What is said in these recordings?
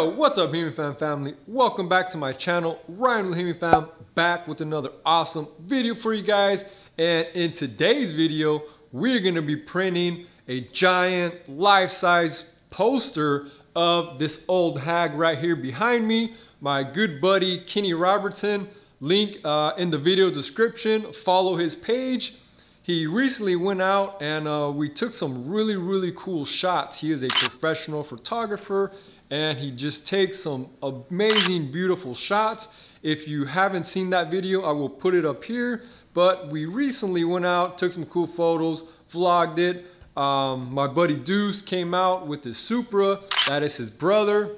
Yo, what's up HemiFam family? Welcome back to my channel. Ryan with HemiFam, back with another awesome video for you guys. And in today's video, we're gonna be printing a giant life-size poster of this old hag right here behind me, my good buddy Kenny Robertson. Link in the video description, follow his page. He recently went out and we took some really cool shots. He is a professional photographer and he just takes some amazing, beautiful shots. If you haven't seen that video, I will put it up here. But we recently went out, took some cool photos, vlogged it. My buddy Deuce came out with his Supra, that is his brother,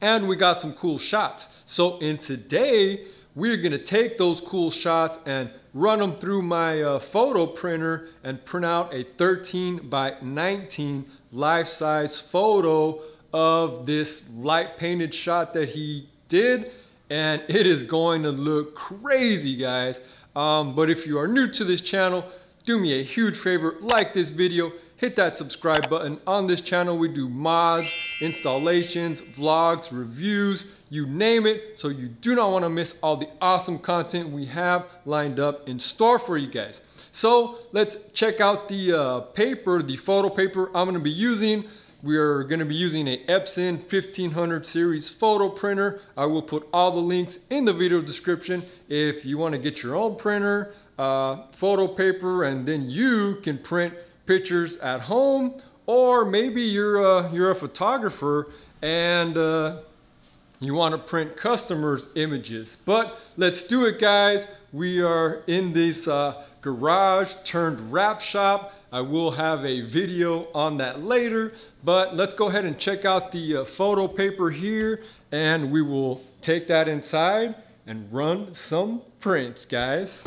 and we got some cool shots. So in today, we're gonna take those cool shots and run them through my photo printer and print out a 13-by-19 life-size photo of this light painted shot that he did, and it is going to look crazy, guys. But if you are new to this channel, do me a huge favor, like this video, hit that subscribe button. On this channel we do mods, installations, vlogs, reviews, you name it. So you do not want to miss all the awesome content we have lined up in store for you guys. So let's check out the paper, the photo paper I'm going to be using. We are going to be using a Epson 1500 series photo printer. I will put all the links in the video description if you want to get your own printer, photo paper, and then you can print pictures at home. Or maybe you're a photographer and you want to print customers' images. But let's do it, guys. We are in this garage turned wrap shop. I will have a video on that later, but let's go ahead and check out the photo paper here, and we will take that inside and run some prints, guys.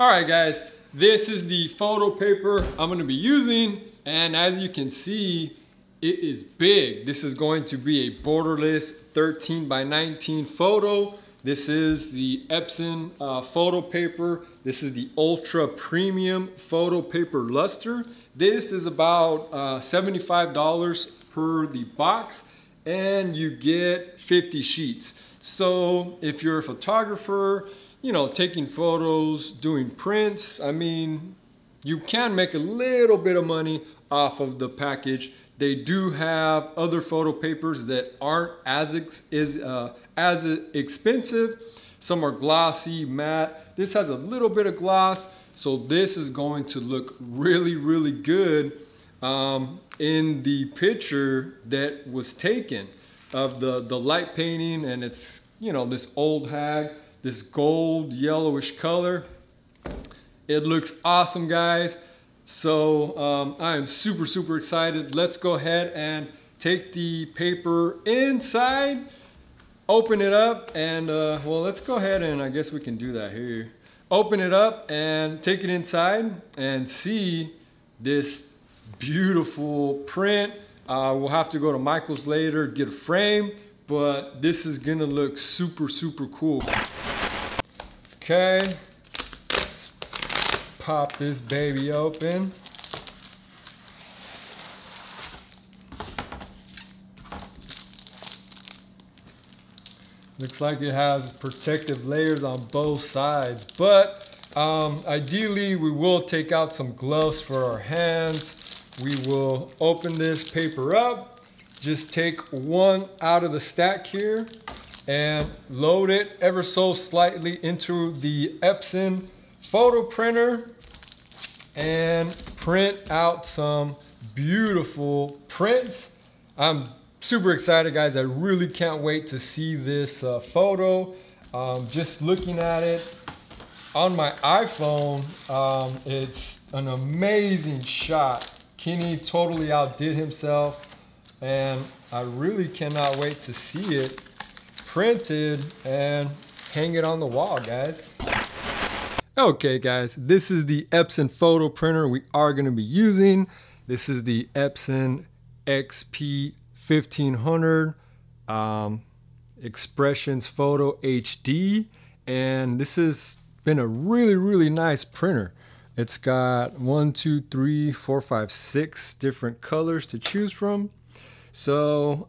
All right, guys, this is the photo paper I'm gonna be using, and as you can see, it is big. This is going to be a borderless 13-by-19 photo. This is the Epson photo paper. This is the ultra premium photo paper luster. This is about $75 per the box, and you get 50 sheets. So if you're a photographer, you know, taking photos, doing prints, I mean, you can make a little bit of money off of the package. They do have other photo papers that aren't as expensive. Some are glossy, matte. This has a little bit of gloss, so this is going to look really good in the picture that was taken of the light painting, and it's, you know, this old hag, this gold yellowish color. It looks awesome, guys. So I am super excited. Let's go ahead and take the paper inside, open it up, and well, let's go ahead and I guess we can do that here. Open it up and take it inside and see this beautiful print. We'll have to go to Michael's later, get a frame, but this is gonna look super cool. Okay, let's pop this baby open. Looks like it has protective layers on both sides, but ideally we will take out some gloves for our hands. We will open this paper up, just take one out of the stack here and load it ever so slightly into the Epson photo printer and print out some beautiful prints. I'm super excited, guys. I really can't wait to see this photo. Just looking at it on my iPhone, it's an amazing shot. Kenny totally outdid himself, and I really cannot wait to see it printed and hang it on the wall, guys. Okay, guys, this is the Epson photo printer we are going to be using. This is the Epson XP-1500 Expressions Photo HD, and this has been a really nice printer. It's got 1, 2, 3, 4, 5, 6 different colors to choose from. So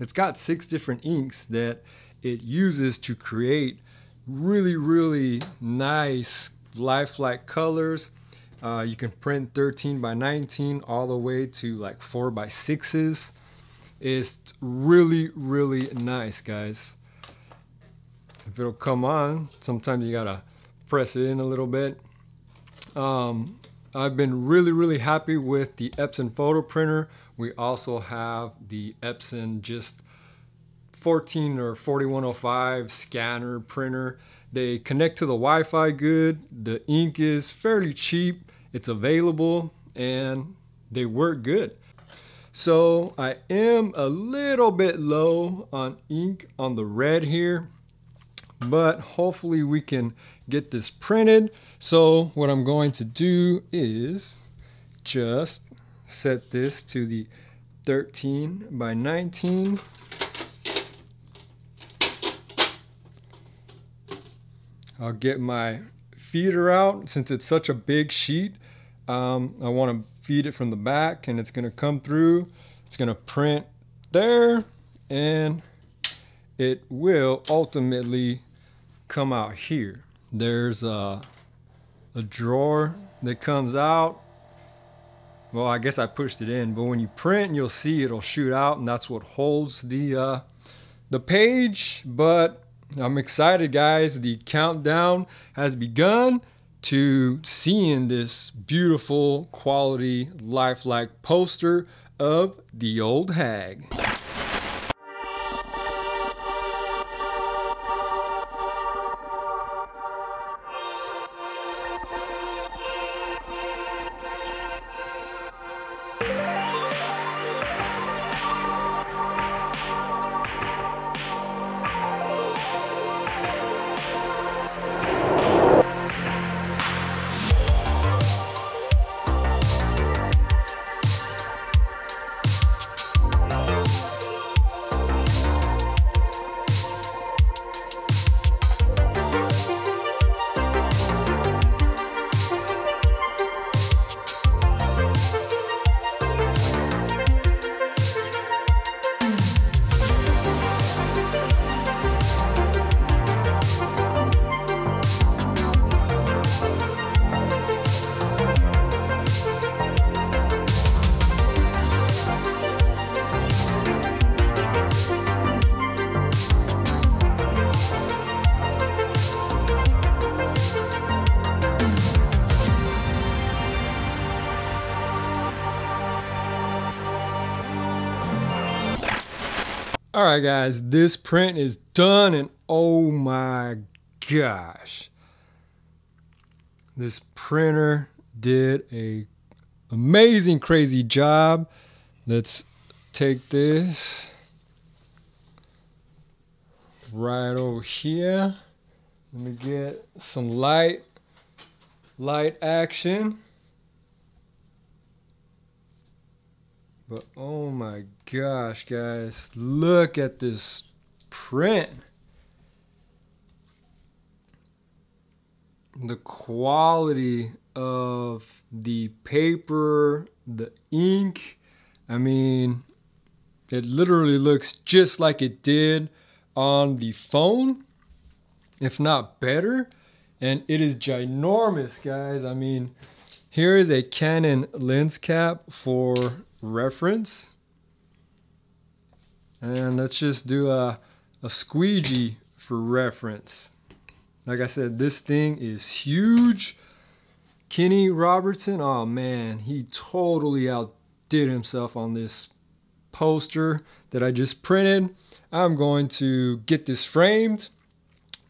It's got 6 different inks that it uses to create really, really nice lifelike colors. You can print 13 by 19 all the way to like 4 by 6s. It's really, really nice, guys. If it'll come on, sometimes you gotta press it in a little bit. I've been really, really happy with the Epson photo printer. We also have the Epson just 14 or 4105 scanner printer. They connect to the Wi-Fi good. The ink is fairly cheap. It's available and they work good. So I am a little bit low on ink on the red here, but hopefully we can get this printed. So what I'm going to do is just set this to the 13 by 19. I'll get my feeder out since it's such a big sheet. I want to feed it from the back and it's going to come through. It's going to print there and it will ultimately come out here. There's a drawer that comes out. Well, I guess I pushed it in, but when you print, you'll see it'll shoot out, and that's what holds the page. But I'm excited, guys. The countdown has begun to seeing this beautiful quality lifelike poster of the old hag. All right, guys, this print is done, and oh my gosh, this printer did an amazing, crazy job. Let's take this right over here. Let me get some light action. But oh my gosh, guys, look at this print. The quality of the paper, the ink, I mean, it literally looks just like it did on the phone, if not better. And it is ginormous, guys. I mean, here is a Canon lens cap for reference, and let's just do a squeegee for reference. Like I said, this thing is huge. Kenny Robertson, oh man, he totally outdid himself on this poster that I just printed. I'm going to get this framed.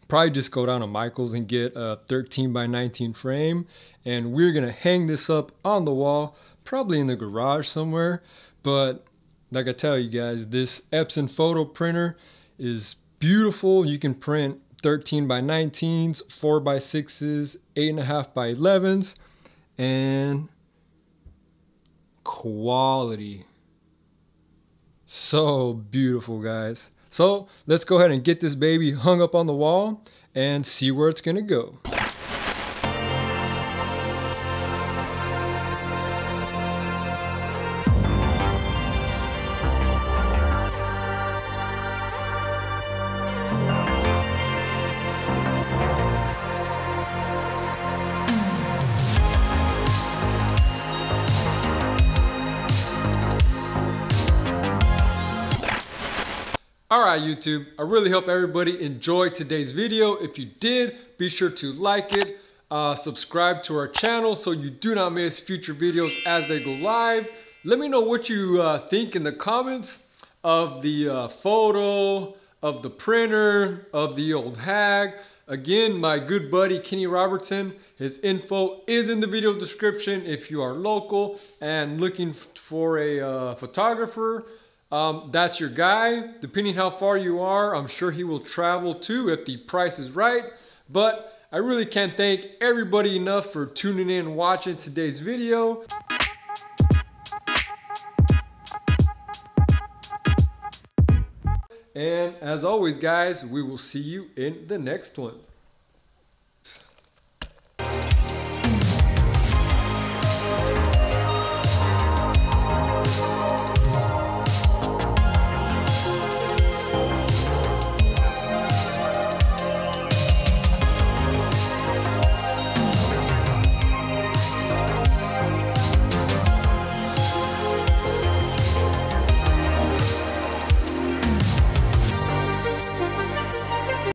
Probably just go down to Michael's and get a 13 by 19 frame, and we're gonna hang this up on the wall, probably in the garage somewhere. But like I tell you guys, this Epson photo printer is beautiful. You can print 13 by 19s, 4 by 6s, 8.5 by 11s, and quality. So beautiful, guys. So let's go ahead and get this baby hung up on the wall and see where it's gonna go. Alright YouTube, I really hope everybody enjoyed today's video. If you did, be sure to like it, subscribe to our channel so you do not miss future videos as they go live. Let me know what you think in the comments of the photo, of the printer, of the old hag. Again, my good buddy Kenny Robertson, his info is in the video description if you are local and looking for a photographer. That's your guy. Depending how far you are, I'm sure he will travel too if the price is right. But I really can't thank everybody enough for tuning in and watching today's video. And as always guys, we will see you in the next one.